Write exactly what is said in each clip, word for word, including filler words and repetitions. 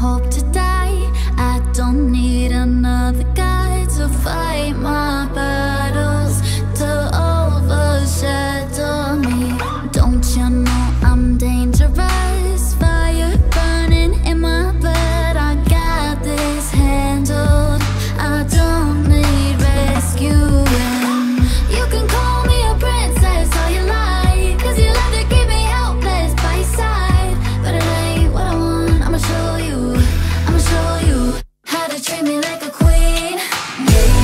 hope to die. I don't need another guy to fight my battles, to overshadow me. Don't you know I'm dangerous? Fire burning in my blood, I got this handled. I don't need rescuing. You can call me a princess all you like, cause you love to keep me helpless by your side. But it ain't what I want, I'ma show you, I'ma show you how to treat me like a queen. Yeah.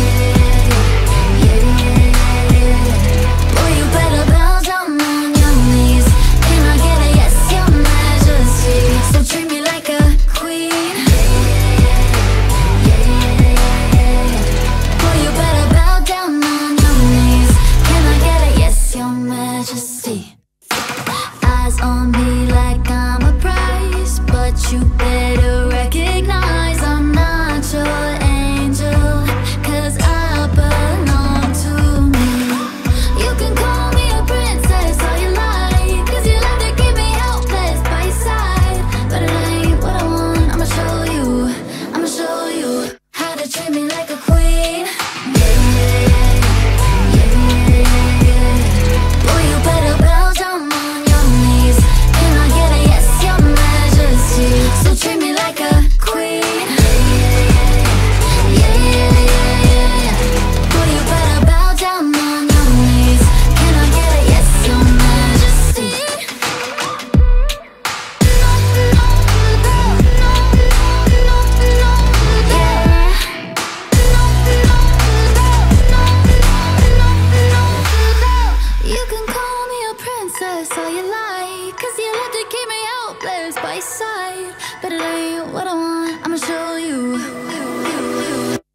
All you like, cause you love to keep me helpless by your side. But it ain't what I want, I'ma show you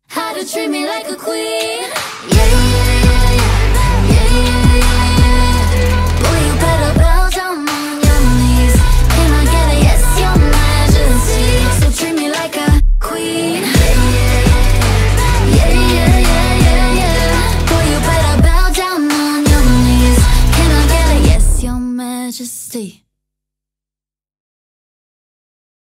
how to treat me like a queen. Just stay.